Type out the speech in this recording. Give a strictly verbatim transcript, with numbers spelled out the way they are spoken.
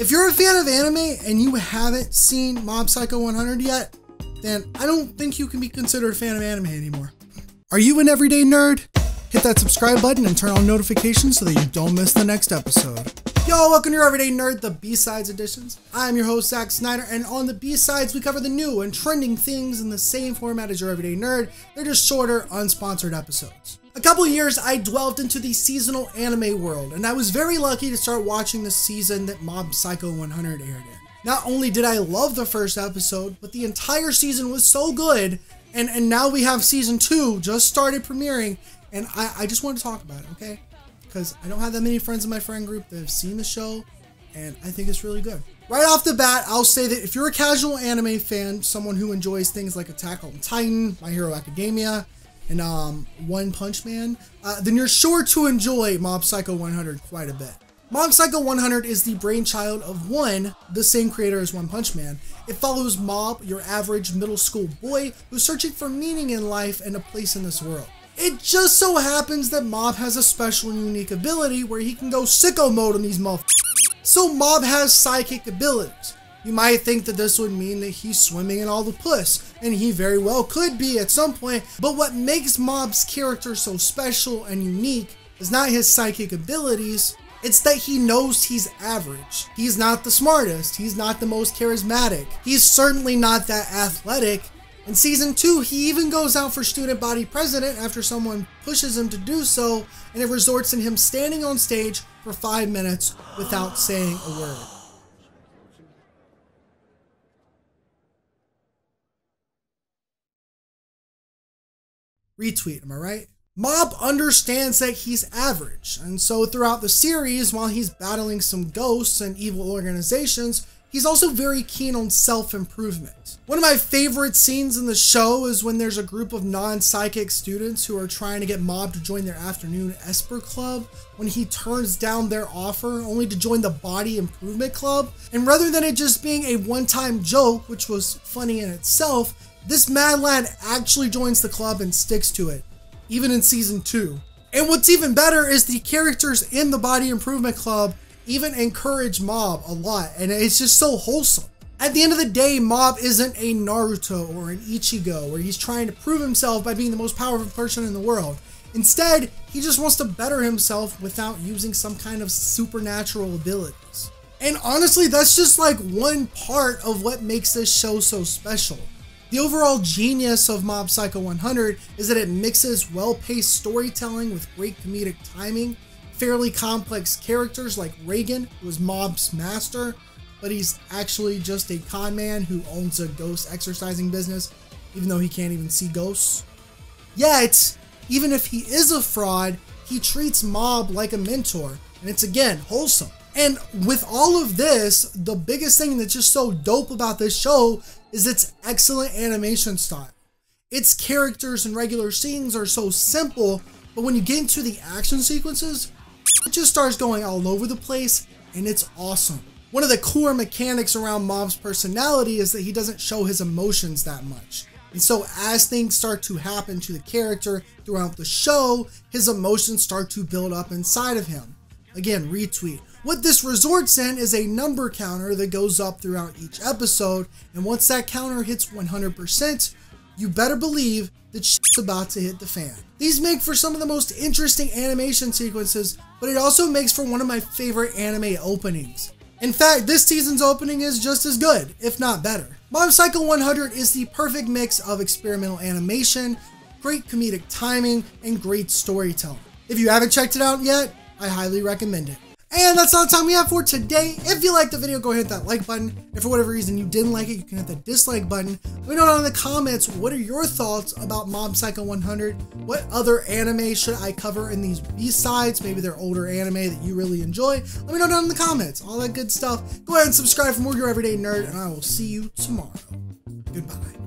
If you're a fan of anime and you haven't seen Mob Psycho one hundred yet, then I don't think you can be considered a fan of anime anymore. Are you an everyday nerd? Hit that subscribe button and turn on notifications so that you don't miss the next episode. Yo, welcome to Your Everyday Nerd, the B-Sides editions. I'm your host, Zach Snyder, and on the B-Sides, we cover the new and trending things in the same format as Your Everyday Nerd. They're just shorter, unsponsored episodes. A couple years, I delved into the seasonal anime world, and I was very lucky to start watching the season that Mob Psycho one hundred aired in. Not only did I love the first episode, but the entire season was so good, and, and now we have season two, just started premiering, and I, I just want to talk about it, okay? Because I don't have that many friends in my friend group that have seen the show, and I think it's really good. Right off the bat, I'll say that if you're a casual anime fan, someone who enjoys things like Attack on Titan, My Hero Academia, and um, One Punch Man, uh, then you're sure to enjoy Mob Psycho one hundred quite a bit. Mob Psycho one hundred is the brainchild of One, the same creator as One Punch Man. It follows Mob, your average middle school boy who's searching for meaning in life and a place in this world. It just so happens that Mob has a special and unique ability where he can go sicko mode on these motherfuckers. So Mob has psychic abilities. You might think that this would mean that he's swimming in all the puss, and he very well could be at some point, but what makes Mob's character so special and unique is not his psychic abilities, it's that he knows he's average. He's not the smartest, he's not the most charismatic, he's certainly not that athletic. In season two, he even goes out for student body president after someone pushes him to do so, and it results in him standing on stage for five minutes without saying a word. Retweet, am I right? Mob understands that he's average, and so throughout the series, while he's battling some ghosts and evil organizations, he's also very keen on self-improvement. One of my favorite scenes in the show is when there's a group of non-psychic students who are trying to get Mob to join their afternoon Esper Club, when he turns down their offer only to join the Body Improvement Club. And rather than it just being a one-time joke, which was funny in itself, this mad lad actually joins the club and sticks to it, even in season two. And what's even better is the characters in the Body Improvement Club even encourage Mob a lot, and it's just so wholesome. At the end of the day, Mob isn't a Naruto or an Ichigo where he's trying to prove himself by being the most powerful person in the world. Instead, he just wants to better himself without using some kind of supernatural abilities. And honestly, that's just like one part of what makes this show so special. The overall genius of Mob Psycho one hundred is that it mixes well-paced storytelling with great comedic timing, fairly complex characters like Reagan, who was Mob's master, but he's actually just a con man who owns a ghost exorcising business, even though he can't even see ghosts. Yet, even if he is a fraud, he treats Mob like a mentor, and it's again, wholesome. And with all of this, the biggest thing that's just so dope about this show is its excellent animation style. Its characters and regular scenes are so simple, but when you get into the action sequences, it just starts going all over the place, and it's awesome. One of the core mechanics around Mob's personality is that he doesn't show his emotions that much. And so as things start to happen to the character throughout the show, his emotions start to build up inside of him. Again, retweet. What this resorts in is a number counter that goes up throughout each episode, and once that counter hits one hundred percent, you better believe that shit's about to hit the fan. These make for some of the most interesting animation sequences, but it also makes for one of my favorite anime openings. In fact, this season's opening is just as good, if not better. Mob Psycho one hundred is the perfect mix of experimental animation, great comedic timing, and great storytelling. If you haven't checked it out yet, I highly recommend it. And that's all the time we have for today. If you liked the video, go ahead and hit that like button. If for whatever reason you didn't like it, you can hit that dislike button. Let me know down in the comments, what are your thoughts about Mob Psycho one hundred? What other anime should I cover in these B-sides? Maybe they're older anime that you really enjoy. Let me know down in the comments, all that good stuff. Go ahead and subscribe for more Your Everyday Nerd, and I will see you tomorrow. Goodbye.